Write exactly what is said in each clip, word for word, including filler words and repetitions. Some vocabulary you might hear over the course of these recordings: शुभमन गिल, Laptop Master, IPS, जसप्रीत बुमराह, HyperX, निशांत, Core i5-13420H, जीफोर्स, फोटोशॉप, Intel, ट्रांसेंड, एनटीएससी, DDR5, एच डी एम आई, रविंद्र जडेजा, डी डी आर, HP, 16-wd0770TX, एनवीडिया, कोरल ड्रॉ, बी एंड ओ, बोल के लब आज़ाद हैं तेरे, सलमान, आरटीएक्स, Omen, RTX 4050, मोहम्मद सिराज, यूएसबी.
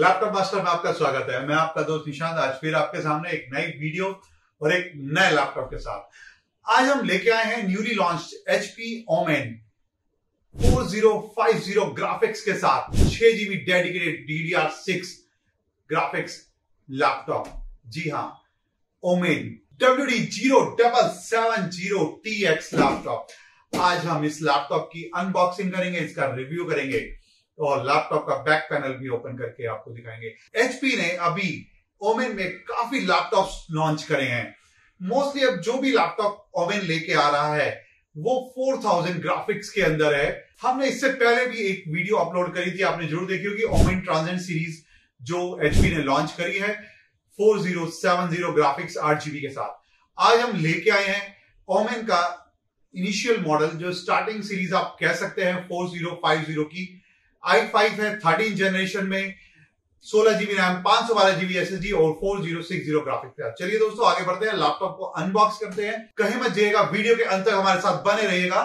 Laptop master में आपका स्वागत है। मैं आपका दोस्त निशांत आज फिर आपके सामने एक नई वीडियो और एक नए लैपटॉप के साथ। आज हम लेके आए हैं newly launched HP Omen four zero five zero graphics के साथ six GB dedicated डी डी आर six graphics laptop. जी हाँ, Omen W D zero seven seven zero T X laptop. आज हम इस लैपटॉप की अनबॉक्सिंग करेंगे, इसका रिव्यू करेंगे और लैपटॉप का बैक पैनल भी ओपन करके आपको दिखाएंगे। एचपी ने अभी ओमेन में काफी लैपटॉप्स लॉन्च करे हैं। मोस्टली अब जो भी लैपटॉप ओमेन लेके आ रहा है वो फोर थाउज़ेंड ग्राफिक्स के अंदर है। हमने इससे पहले भी एक वीडियो अपलोड करी थी, आपने जरूर देखी होगी, ओमेन ट्रांसेंड सीरीज जो एचपी ने लॉन्च करी है four zero seven zero graphics eight G B के साथ। आज हम लेके आए हैं ओमेन का इनिशियल मॉडल जो स्टार्टिंग सीरीज आप कह सकते हैं फोर ज़ीरो फाइव ज़ीरो की। आई फाइव है थर्टीन जनरेशन में, सोलह जीबी रैम, पांच सौ बारह जीबी एस एस डी और four zero six zero graphics. चलिए दोस्तों आगे बढ़ते हैं, लैपटॉप को अनबॉक्स करते हैं। कहीं मत जाइएगा, वीडियो के अंत तक हमारे साथ बने रहिएगा।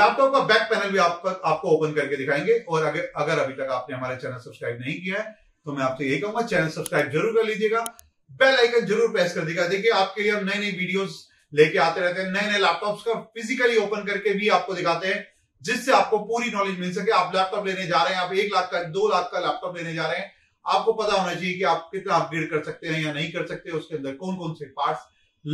लैपटॉप का बैक पैनल भी आप, आपको ओपन करके दिखाएंगे। और अगर अगर अभी तक आपने हमारा चैनल सब्सक्राइब नहीं किया है तो मैं आपसे यही कहूंगा चैनल सब्सक्राइब जरूर कर लीजिएगा, बेल आइकन जरूर प्रेस कर दीजिएगा। देखिए आपके लिए हम नई नई वीडियोस लेके आते रहते हैं, नए नए लैपटॉप्स का फिजिकली ओपन करके भी आपको दिखाते हैं जिससे आपको पूरी नॉलेज मिल सके। आप लैपटॉप लेने जा रहे हैं, आप एक लाख का दो लाख का लैपटॉप लेने जा रहे हैं, आपको पता होना चाहिए कि आप कितना अपग्रेड कर सकते हैं या नहीं कर सकते, उसके अंदर कौन कौन से पार्ट्स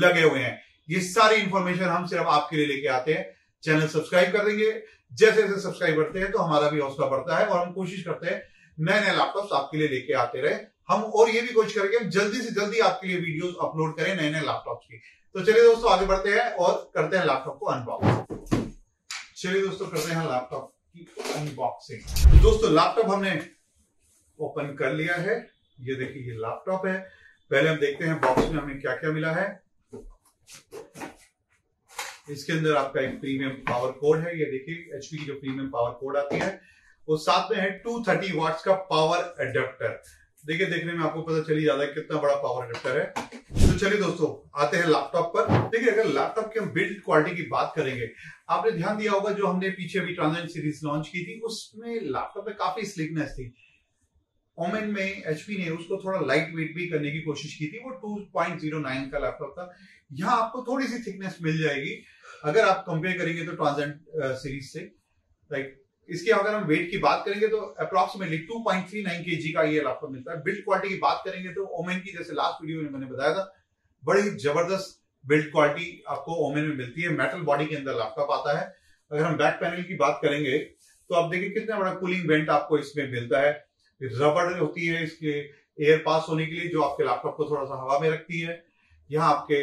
लगे हुए हैं। ये सारी इंफॉर्मेशन हम सिर्फ आपके लिए लेके आते हैं। चैनल सब्सक्राइब कर देंगे, जैसे जैसे सब्सक्राइब करते हैं तो हमारा भी हौसला बढ़ता है और हम कोशिश करते हैं नए नए लैपटॉप्स आपके लिए लेके आते रहे हम। और ये भी कोशिश करेंगे हम जल्दी से जल्दी आपके लिए वीडियोस अपलोड करें नए नए लैपटॉप्स की। तो चलिए दोस्तों आगे बढ़ते हैं और करते हैं लैपटॉप को अनबॉक्स। चलिए दोस्तों करते हैं लैपटॉप की अनबॉक्सिंग। दोस्तों लैपटॉप हमने ओपन कर लिया है, ये देखिए ये लैपटॉप है। पहले हम देखते हैं बॉक्स में हमें क्या क्या मिला है। इसके अंदर आपका एक प्रीमियम पावर कोड है, ये देखिए एचपी की जो प्रीमियम पावर कोड आती है और साथ में है टू थर्टी वाट्स का पावर एडाप्टर। देखिए देखने में आपको पता चली जाता है कितना बड़ा पावर एडाप्टर है। तो चलिए दोस्तों आते हैं लैपटॉप पर। देखिए अगर लैपटॉप की हम बिल्ड क्वालिटी की बात करेंगे, आपने ध्यान दिया होगा जो हमने पीछे अभी ट्रांसेंड सीरीज लॉन्च की थी उसमें लैपटॉप में काफी स्लिकनेस थी। ओमेन में एचपी ने उसको थोड़ा लाइट वेट भी करने की कोशिश की थी, वो टू पॉइंट ज़ीरो नाइन का लैपटॉप था। यहाँ आपको थोड़ी सी थिकनेस मिल जाएगी अगर आप कंपेयर करेंगे तो ट्रांसेंड सीरीज से। लाइक इसके अगर हम वेट की बात करेंगे तो approximately two point three nine kg का ये लैपटॉप मिलता है। बिल्ड क्वालिटी की बात करेंगे तो ओमेन की, जैसे लास्ट वीडियो में मैंने बताया था, बड़ी जबरदस्त बिल्ड क्वालिटी आपको ओमेन में मिलती है। मेटल बॉडी के अंदर लैपटॉप आता है। अगर हम बैक पैनल की बात करेंगे तो आप देखिए कितना बड़ा कूलिंग वेंट आपको इसमें मिलता है। रबड़ होती है इसके एयर पास होने के लिए जो आपके लैपटॉप को थोड़ा सा हवा में रखती है। यहाँ आपके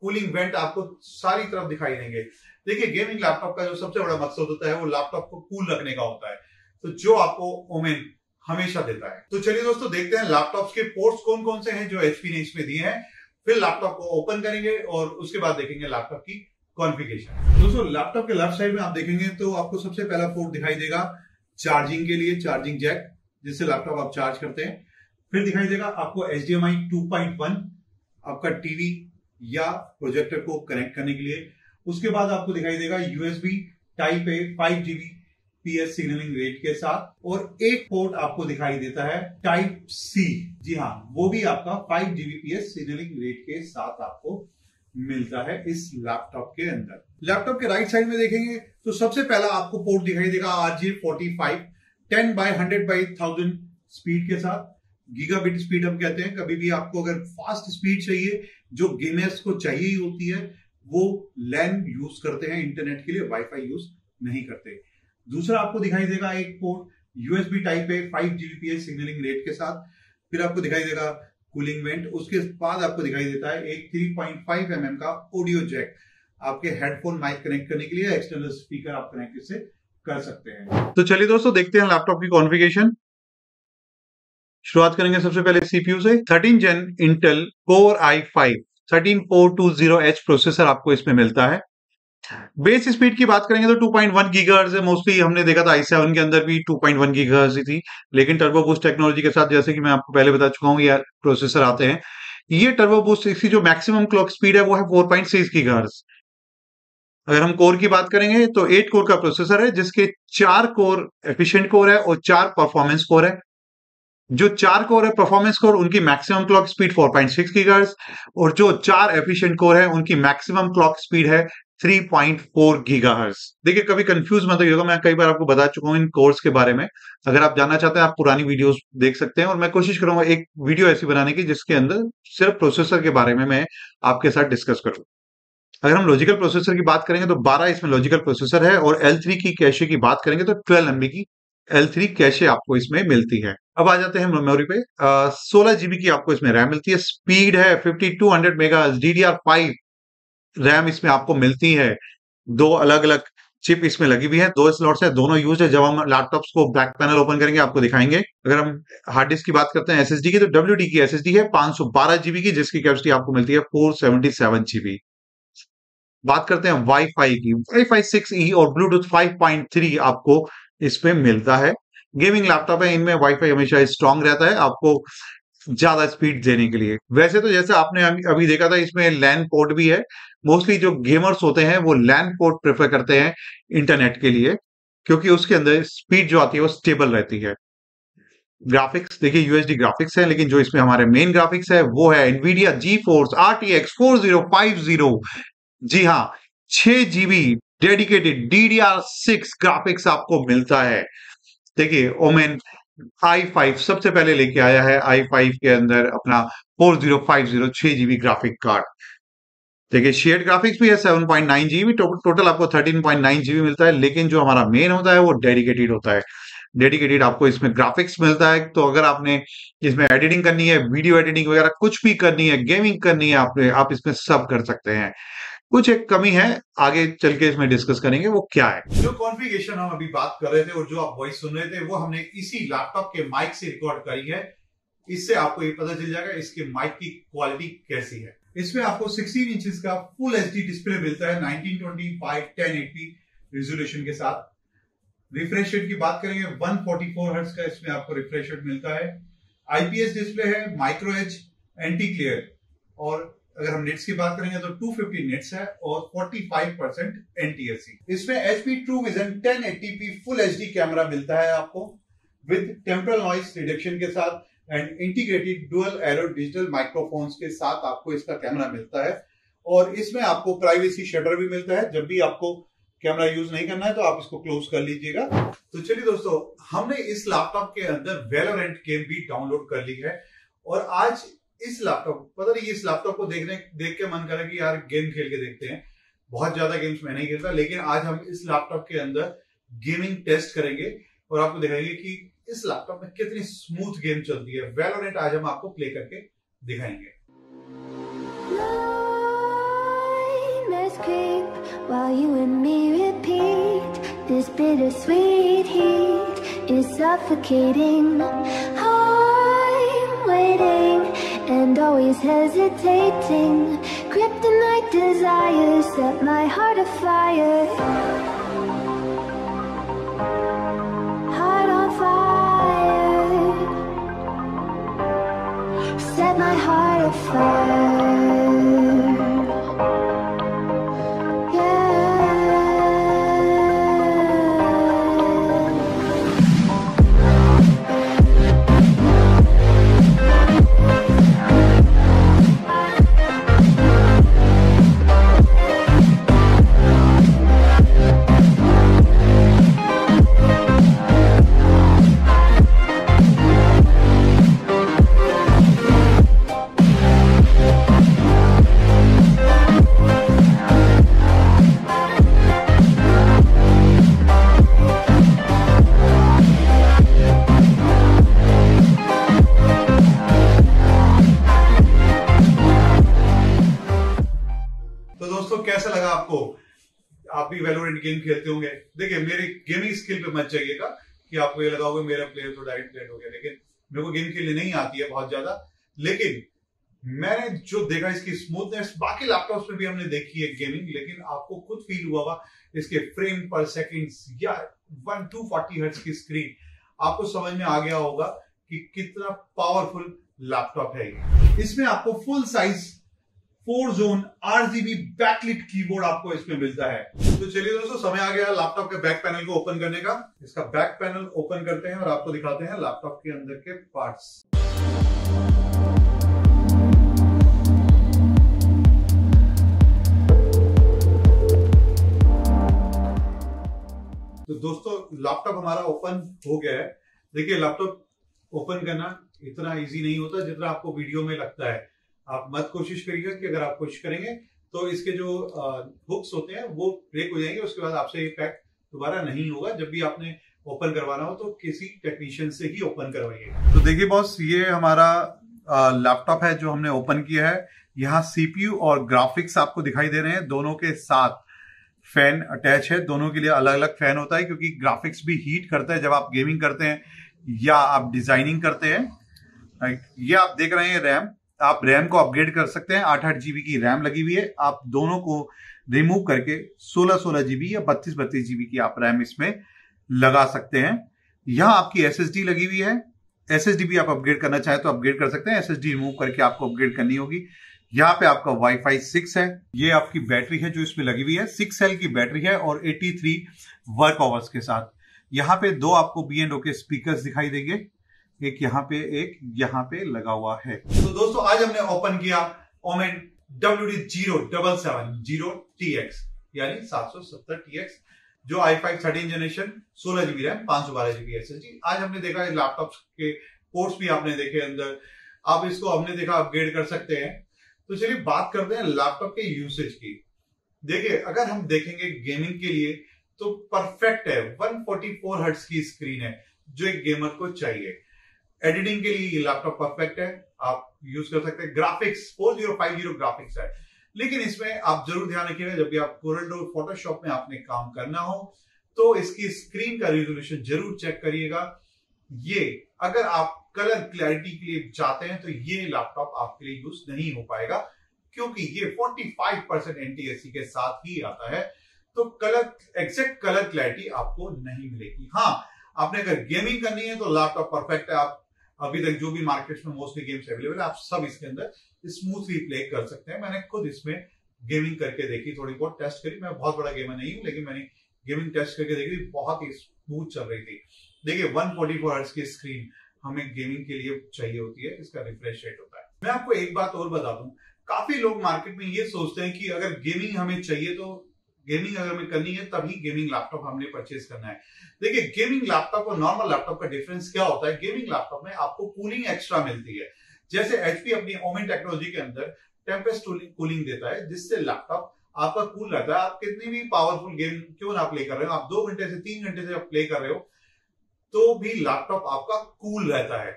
कूलिंग वेंट आपको सारी तरफ दिखाई देंगे। देखिए गेमिंग लैपटॉप का जो सबसे बड़ा मकसद होता है वो लैपटॉप को कूल रखने का होता है, तो जो आपको ओमेन हमेशा देता है। तो चलिए दोस्तों देखते हैं लैपटॉप के पोर्ट्स कौन कौन से हैं जो एचपी ने इसमें दिए हैं। फिर लैपटॉप को ओपन करेंगे और उसके बाद देखेंगे लैपटॉप की कॉन्फ़िगरेशन। दोस्तों लैपटॉप के लेफ्ट साइड में आप देखेंगे तो आपको सबसे पहला पोर्ट दिखाई देगा चार्जिंग के लिए, चार्जिंग जैक जिससे लैपटॉप आप चार्ज करते हैं। फिर दिखाई देगा आपको एच डी एम आई two point one आपका टीवी या प्रोजेक्टर को कनेक्ट करने के लिए। उसके बाद आपको दिखाई देगा यूएसबी type A five GB PS signalling rate के साथ। और एक पोर्ट आपको दिखाई देता है टाइप सी, जी हाँ, वो भी आपका five GB PS signalling rate के साथ आपको मिलता है इस लैपटॉप के अंदर। लैपटॉप के राइट साइड में देखेंगे तो सबसे पहला आपको पोर्ट दिखाई देगा R J forty five ten by hundred by thousand speed के साथ, गीगाबिट स्पीड हम कहते हैं। कभी भी आपको अगर फास्ट स्पीड चाहिए जो गेमर्स को चाहिए होती है, वो लैन यूज करते हैं इंटरनेट के लिए, वाईफाई यूज नहीं करते। दूसरा आपको दिखाई देगा एक पोर्ट यूएसबी टाइप है फाइव जीबीपीएस सिग्नलिंग रेट के साथ। फिर आपको दिखाई देगा कूलिंग वेंट। उसके बाद आपको दिखाई देता है एक three point five M M का ऑडियो जैक आपके हेडफोन माइक कनेक्ट करने के लिए, एक्सटर्नल स्पीकर आप कनेक्ट इससे कर सकते हैं। तो चलिए दोस्तों देखते हैं लैपटॉप की कॉन्फ़िगरेशन। शुरुआत करेंगे सबसे पहले सीपीयू से। Thirteen gen Intel core I five thirteen four two zero H processor आपको इसमें मिलता है। बेस स्पीड की बात करेंगे तो टू पॉइंट वन गीगाहर्ट्ज़ है। मोस्टली हमने देखा था आई सेवन के अंदर भी टू पॉइंट वन गीगाहर्ट्ज़ ही थी, लेकिन टर्बो बूस्ट टेक्नोलॉजी के साथ, जैसे कि मैं आपको पहले बता चुका हूं, ये प्रोसेसर आते हैं। ये टर्बो बूस्ट, इसकी जो मैक्सिमम क्लॉक स्पीड है वो है फोर पॉइंट सिक्स गीगाहर्ट्ज़। अगर हम कोर की बात करेंगे तो एट कोर का प्रोसेसर है जिसके चार कोर एफिशिएंट कोर है और चार परफॉर्मेंस कोर है। जो चार कोर है परफॉर्मेंस कोर, उनकी maximum clock speed four point six gigahertz, और जो चार एफिशिएंट कोर है उनकी मैक्सिमम क्लॉक स्पीड है थ्री पॉइंट फोर गीगाहर्ट्ज। देखिए कभी कंफ्यूज मत होइएगा, मैं कई बार आपको बता चुका हूँ इन कोर्स के बारे में। अगर आप जानना चाहते हैं आप पुरानी वीडियोस देख सकते हैं, और मैं कोशिश करूंगा एक वीडियो ऐसी बनाने की जिसके अंदर सिर्फ प्रोसेसर के बारे में मैं आपके साथ डिस्कस करूँ। अगर हम लॉजिकल प्रोसेसर की बात करेंगे तो बारह इसमें लॉजिकल प्रोसेसर है, और एल थ्री की कैशे की बात करेंगे तो ट्वेल्व एमबी की एल थ्री कैशे आपको इसमें मिलती है। अब आ जाते हैं मेमोरी पे, सोलह जीबी की आपको इसमें रैम मिलती है, स्पीड है fifty two hundred megahertz, डी डी आर five RAM इसमें आपको मिलती है। दो अलग अलग चिप इसमें लगी हुई है, दो स्लॉट्स है, दोनों यूज है। जब हम लैपटॉप्स को बैक पैनल ओपन करेंगे आपको दिखाएंगे। अगर हम हार्ड डिस्क की बात करते हैं एसएसडी की, तो डब्ल्यू डी की एसएसडी है पांच सौ बारह जीबी की, जिसकी कैपेसिटी आपको मिलती है फोर सेवेंटी सेवन जीबी। बात करते हैं वाईफाई की, वाईफाई सिक्स ई और ब्लूटूथ फाइव पॉइंट थ्री आपको इसमें मिलता है। गेमिंग लैपटॉप है, इनमें वाईफाई हमेशा स्ट्रांग रहता है आपको ज्यादा स्पीड देने के लिए। वैसे तो जैसे आपने अभी देखा था इसमें लैन पोर्ट भी है, मोस्टली जो गेमर्स होते हैं वो लैन पोर्ट प्रेफर करते हैं इंटरनेट के लिए, क्योंकि उसके अंदर स्पीड जो आती है वो स्टेबल रहती है। ग्राफिक्स देखिए यूएसडी ग्राफिक्स है, लेकिन जो इसमें हमारे मेन ग्राफिक्स है वो है एनवीडिया जीफोर्स आरटीएक्स four zero five zero. जी हाँ, छह GB dedicated डी डी आर six graphics आपको मिलता है। देखिए ओमेन आई फाइव सबसे पहले लेके आया है, आई फाइव के अंदर अपना फोर जीरो फाइव जीरो छह जीबी ग्राफिक कार्ड। देखिए शेयर्ड ग्राफिक्स भी है सेवन पॉइंट नाइन जीबी, टो, टोटल आपको थर्टीन पॉइंट नाइन जीबी मिलता है, लेकिन जो हमारा मेन होता है वो डेडिकेटेड होता है। डेडिकेटेड आपको इसमें ग्राफिक्स मिलता है, तो अगर आपने इसमें एडिटिंग करनी है, वीडियो एडिटिंग वगैरह कुछ भी करनी है, गेमिंग करनी है, आपने आप इसमें सब कर सकते हैं। कुछ एक कमी है, आगे चल के इसमें डिस्कस करेंगे वो क्या है। जो कॉन्फ़िगरेशन हम अभी बात कर रहे थे और जो आप वॉइस सुन रहे थे वो हमने इसी लैपटॉप के माइक से रिकॉर्ड करी है। इससे आपको ये पता चल जाएगा इसके माइक की क्वालिटी कैसी है। इसमें आपको सिक्सटीन इंचेस का फुल एचडी डिस्प्ले मिलता है nineteen twenty by ten eighty resolution के साथ। रिफ्रेश रेट की बात करेंगे वन फोर्टी फोर हर्ट्ज का इसमें आपको रिफ्रेश रेट मिलता है। आईपीएस डिस्प्ले है, माइक्रो एच, एंटी ग्लेयर, और अगर हम नेट्स की बात करेंगे तो टू फिफ्टी नेट्स है और forty five percent N T S C. इसमें H P true vision ten eighty P full HD camera मिलता है आपको विद टेम्परल नॉइस रिडक्शन के साथ and integrated dual array digital microphones के साथ आपको इसका कैमरा मिलता है। और इसमें आपको प्राइवेसी शटर भी मिलता है, जब भी आपको कैमरा यूज नहीं करना है तो आप इसको क्लोज कर लीजिएगा। तो चलिए दोस्तों, हमने इस लैपटॉप के अंदर वैलोरेंट गेम भी डाउनलोड कर ली है, और आज इस लैपटॉप पता नहीं इस लैपटॉप को देखने देख के मन करा कि यार गेम खेल के देखते हैं। बहुत ज्यादा गेम्स मैं नहीं खेलता, लेकिन आज हम इस लैपटॉप के अंदर गेमिंग टेस्ट करेंगे और आपको दिखाएंगे कि इस लैपटॉप में कितनी स्मूथ गेम चलती है। वैलोरेंट आज हम आपको प्ले करके दिखाएंगे। And always hesitating, kryptonite desires set my heart afire, heart on fire, set my heart afire, yeah. आपको आप भी वैलोरेंट गेम खेलते होंगे। देखिए मेरे गेमिंग स्किल पे मत जाइएगा कि आपको ये लगा होगा मेरा प्लेयर तो डायरेक्ट प्लेयर हो गया, लेकिन मेरे को गेम खेलने नहीं आती है बहुत ज्यादा। लेकिन मैंने जो देखा इसकी स्मूथनेस, बाकी लैपटॉप्स में भी हमने देखी है गेमिंग, लेकिन आपको खुद फील हुआ होगा इसके फ्रेम पर सेकंड्स या वन टू फोर्टी हर्ट्ज की स्क्रीन, आपको समझ में आ गया होगा कि कितना पावरफुल लैपटॉप है ये। इसमें आपको full size four zone RGB backlit keyboard आपको इसमें मिलता है। तो चलिए दोस्तों, समय आ गया लैपटॉप के बैक पैनल को ओपन करने का। इसका बैक पैनल ओपन करते हैं और आपको दिखाते हैं लैपटॉप के अंदर के पार्ट्स। तो दोस्तों लैपटॉप हमारा ओपन हो गया है। देखिए लैपटॉप ओपन करना इतना इजी नहीं होता जितना आपको वीडियो में लगता है। आप मत कोशिश करिएगा कि अगर आप कोशिश करेंगे तो इसके जो हुक्स होते हैं वो ब्रेक हो जाएंगे। उसके बाद आपसे ये पैक दोबारा नहीं होगा। जब भी आपने ओपन करवाना हो तो किसी टेक्नीशियन से ही ओपन करवाइए। तो देखिए बॉस, ये हमारा लैपटॉप है जो हमने ओपन किया है। यहाँ सीपीयू और ग्राफिक्स आपको दिखाई दे रहे हैं, दोनों के साथ फैन अटैच है। दोनों के लिए अलग अलग फैन होता है क्योंकि ग्राफिक्स भी हीट करता है जब आप गेमिंग करते हैं या आप डिजाइनिंग करते हैं। ये आप देख रहे हैं रैम, आप रैम को अपग्रेड कर सकते हैं। आठ आठ जीबी की रैम लगी हुई है। आप दोनों को रिमूव करके सोलह सोलह जीबी या बत्तीस बत्तीस जीबी की आप रैम इसमें लगा सकते हैं। यहाँ आपकी एस एस डी लगी हुई है। एस एस डी भी आप अपग्रेड करना चाहें तो अपग्रेड कर सकते हैं। एस एस डी रिमूव करके आपको अपग्रेड करनी होगी। यहाँ पे आपका वाईफाई सिक्स है। ये आपकी बैटरी है जो इसमें लगी हुई है। सिक्स सेल की बैटरी है और तिरासी वर्क आवर्स के साथ। यहाँ पे दो आपको बी एंड ओ के स्पीकर्स दिखाई देंगे, एक यहाँ पे एक यहाँ पे लगा हुआ है। तो दोस्तों आज हमने ओपन किया Omen W D zero double seven zero T X यानी सात सौ सत्तर टी एक्स जो आई फाइव थर्टीन जनरेशन, सोलह जीबी रैम, पांच सौ बारह जीबी एस एस डी। आज हमने देखा लैपटॉप के पोर्ट्स भी आपने देखे अंदर। आप इसको हमने देखा अपग्रेड कर सकते हैं। तो चलिए बात करते हैं लैपटॉप के यूसेज की। देखिए अगर हम देखेंगे गेमिंग के लिए तो परफेक्ट है। एक सौ चौवालीस हर्ट्ज की स्क्रीन है जो एक गेमर को चाहिए। एडिटिंग के लिए ये लैपटॉप परफेक्ट है, आप यूज कर सकते हैं। ग्राफिक्स चार हज़ार पचास ग्राफिक्स है, लेकिन इसमें आप जरूर ध्यान रखिएगा जब भी आप कोरल ड्रॉ फोटोशॉप में आपने काम करना हो तो इसकी स्क्रीन का रिजोल्यूशन जरूर चेक करिएगा। ये अगर आप कलर क्लैरिटी के लिए चाहते हैं तो ये लैपटॉप आपके लिए यूज नहीं हो पाएगा क्योंकि ये पैंतालीस परसेंट एनटीएससी के साथ ही आता है। तो कलर एग्जैक्ट कलर क्लैरिटी आपको नहीं मिलेगी। हाँ, आपने अगर गेमिंग करनी है तो लैपटॉप परफेक्ट है। आप अभी तक जो भी मार्केट में मोस्टली गेम्स अवेलेबल है आप सब इसके अंदर स्मूथली प्ले कर सकते हैं। मैंने खुद इसमें गेमिंग करके देखी, थोड़ी बहुत टेस्ट करी। मैं बहुत बड़ा गेमर नहीं हूँ लेकिन मैंने गेमिंग टेस्ट करके देखी, बहुत ही स्मूथ चल रही थी। देखिए एक सौ चौवालीस हर्ट्ज की स्क्रीन हमें गेमिंग के लिए चाहिए होती है। इसका रिफ्रेश रेट होता है। मैं आपको एक बात और बता दूं, काफी लोग मार्केट में ये सोचते हैं कि अगर गेमिंग हमें चाहिए तो गेमिंग अगर हमें करनी है तभी गेमिंग लैपटॉप हमने परचेज करना है। देखिए गेमिंग लैपटॉप और नॉर्मल लैपटॉप का डिफरेंस क्या होता है। गेमिंग लैपटॉप में आपको कूलिंग एक्स्ट्रा मिलती है। जैसे एचपी अपनी ओमेन टेक्नोलॉजी के अंदर टेम्पेस्ट कूलिंग देता है जिससे लैपटॉप आपका कूल रहता है। आप कितनी भी पावरफुल गेम क्यों ना प्ले कर रहे हो, आप दो घंटे से तीन घंटे से आप प्ले कर रहे हो तो भी लैपटॉप आपका कूल रहता है।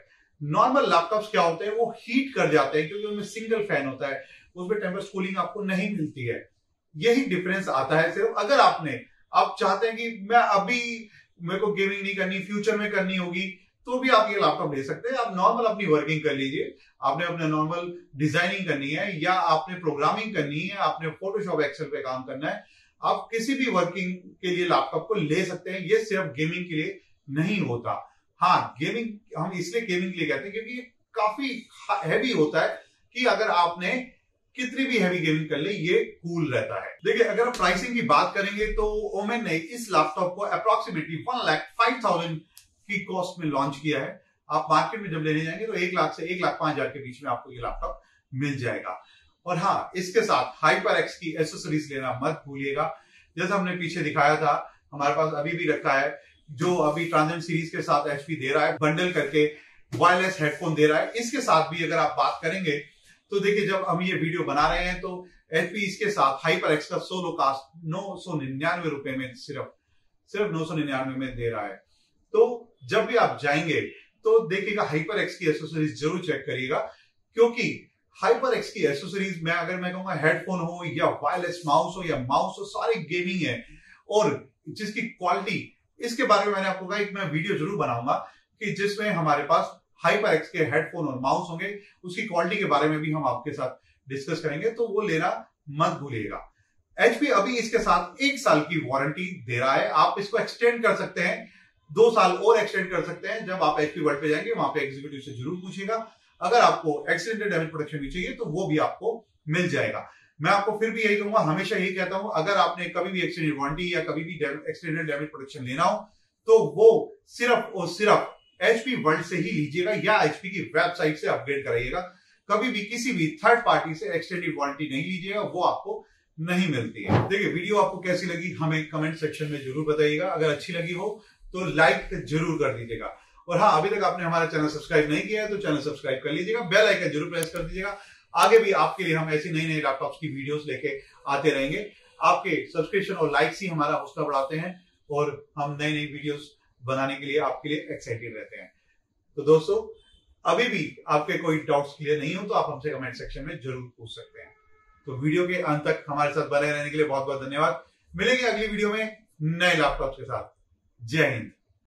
नॉर्मल लैपटॉप्स क्या होते हैं वो हीट कर जाते हैं क्योंकि उनमें सिंगल फैन होता है, उसमें टेम्परेचर कूलिंग आपको नहीं मिलती है। यही डिफरेंस आता है सिर्फ। अगर आपने आप चाहते हैं कि मैं अभी मेरे को गेमिंग नहीं करनी, फ्यूचर में करनी होगी तो भी आप ये लैपटॉप ले सकते हैं। आप नॉर्मल अपनी वर्किंग कर लीजिए, आपने अपने नॉर्मल डिजाइनिंग करनी है या आपने प्रोग्रामिंग करनी है, आपने फोटोशॉप एक्सेल पे काम करना है, आप किसी भी वर्किंग के लिए लैपटॉप को ले सकते हैं। ये सिर्फ गेमिंग के लिए नहीं होता। हाँ, गेमिंग हम इसलिए गेमिंग के लिए कहते हैं क्योंकि ये काफी हैवी होता है कि अगर आपने कितनी भी हैवी गेमिंग कर ले ये कूल रहता है। देखिए अगर आप प्राइसिंग की बात करेंगे तो ओमेन ने इस लैपटॉप को approximately one lakh five thousand की कॉस्ट में लॉन्च किया है। आप मार्केट में जब लेने जाएंगे तो एक लाख से एक लाख पांच हजार के बीच में आपको ये लैपटॉप मिल जाएगा। और हाँ, इसके साथ हाइपर एक्स की एसेसरीज लेना मत भूलिएगा। जैसा हमने पीछे दिखाया था, हमारे पास अभी भी रखा है जो अभी ट्रांजेंट सीरीज के साथ एचपी दे रहा है, बंडल करके वायरलेस हेडफोन दे रहा है। इसके साथ भी अगर आप बात करेंगे तो देखिए जब हम ये वीडियो बना रहे हैं तो एचपी इसके साथ हाइपरएक्स का सोलो कास्ट नौ सौ निन्यानवे रुपए में सिर्फ सिर्फ नौ सौ निन्यानवे में दे रहा है। तो जब भी आप जाएंगे तो देखिएगा हाइपरएक्स की एसेसरीज जरूर चेक करिएगा क्योंकि हाइपरएक्स की एसेसरीज में अगर मैं कहूंगा हेडफोन हो या वायरलेस माउस हो या माउस हो, सारे गेमिंग है और जिसकी क्वालिटी, इसके बारे में मैंने आपको कहा एक मैं वीडियो जरूर बनाऊंगा कि जिसमें हमारे पास हाइपरएक्स के हेडफोन और माउस होंगे, उसकी क्वालिटी के बारे में भी हम आपके साथ डिस्कस करेंगे। तो वो लेना मत भूलिएगा। एचपी अभी इसके साथ एक साल की वारंटी दे रहा है। आप इसको एक्सटेंड कर सकते हैं, दो साल और एक्सटेंड कर सकते हैं। जब आप एचपी वर्ल्ड पे जाएंगे वहां पे एग्जीक्यूटिव से जरूर पूछेगा। अगर आपको एक्सीडेंट डैमेज प्रोटेक्शन भी चाहिए तो वो भी आपको मिल जाएगा। मैं आपको फिर भी यही कहूंगा, हमेशा यही कहता हूं, अगर आपने कभी भी एक्सटेंडेड वारंटी या कभी भी एक्सटेंडेड डैमेज प्रोटेक्शन लेना हो तो वो सिर्फ और सिर्फ एचपी वर्ल्ड से ही लीजिएगा या एचपी की वेबसाइट से अपग्रेड कराइएगा। कभी भी किसी भी थर्ड पार्टी से एक्सटेंडेड वारंटी नहीं लीजिएगा, वो आपको नहीं मिलती है। देखिए वीडियो आपको कैसी लगी हमें कमेंट सेक्शन में जरूर बताइएगा। अगर अच्छी लगी हो तो लाइक जरूर कर दीजिएगा और हाँ, अभी तक आपने हमारा चैनल सब्सक्राइब नहीं किया है तो चैनल सब्सक्राइब कर लीजिएगा, बेल आइकन जरूर प्रेस कर दीजिएगा। आगे भी आपके लिए हम ऐसी नई नई लैपटॉप्स की वीडियोस लेके आते रहेंगे। आपके सब्सक्रिप्शन और लाइक ही हमारा हौसला बढ़ाते हैं और हम नई नई वीडियोस बनाने के लिए आपके लिए एक्साइटेड रहते हैं। तो दोस्तों, अभी भी आपके कोई डाउट्स क्लियर नहीं हो तो आप हमसे कमेंट सेक्शन में जरूर पूछ सकते हैं। तो वीडियो के अंत तक हमारे साथ बने रहने के लिए बहुत बहुत धन्यवाद। मिलेंगे अगली वीडियो में नए लैपटॉप के साथ। जय हिंद।